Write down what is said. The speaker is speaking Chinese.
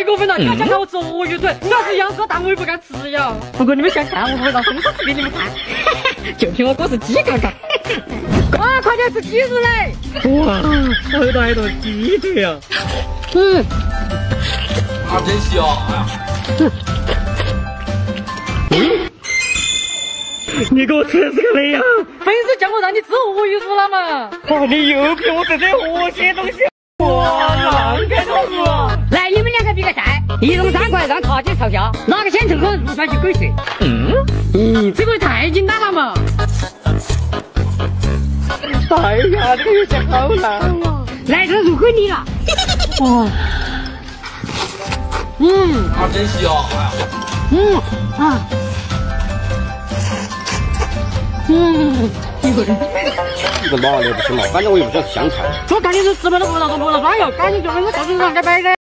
排骨不能大家给我做鲈鱼腿，那是羊膻大我也不敢吃呀。不过你们想看，我不到公司吃给你们看，就凭我哥是鸡嘎嘎。啊，快点吃鸡肉嘞！哇，好大一坨鸡腿啊！嗯，啊，真香啊！你给我吃这个嘞呀！粉丝叫我让你吃鲈鱼酥了嘛？哇，你又给我整这恶心东西！ 哇，啷个都是！来，你们两个比个赛，1中3块让卡姐嘲笑，哪个先成功入饭就滚水。这个太简单了嘛！哎呀，这个游戏好难啊！来，这入口你了。哇！啊，真香！啊！一个人，这个老了也不吃了，反正我也不知道香菜。我感觉是吃不到葡萄，葡萄酸哟，感觉就跟我到处上该摆的。